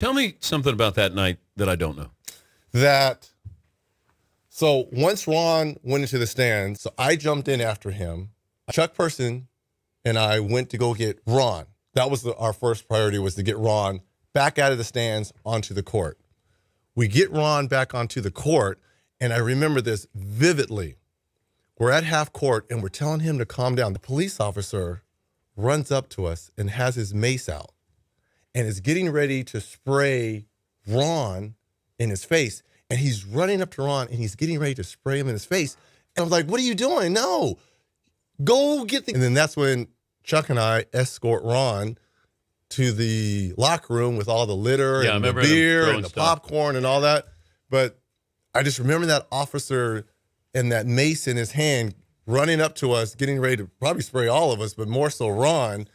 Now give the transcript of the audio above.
Tell me something about that night that I don't know. That, so once Ron went into the stands, so I jumped in after him. Chuck Person and I went to go get Ron. That was our first priority, was to get Ron back out of the stands onto the court. We get Ron back onto the court, and I remember this vividly. We're at half court, and we're telling him to calm down. The police officer runs up to us and has his mace out and is getting ready to spray Ron in his face. And he's running up to Ron, and he's getting ready to spray him in his face. And I was like, what are you doing? No, go get the... And then that's when Chuck and I escort Ron to the locker room with all the litter and the beer and the popcorn and all that. But I just remember that officer... and that mace in his hand, running up to us, getting ready to probably spray all of us, but more so Ron.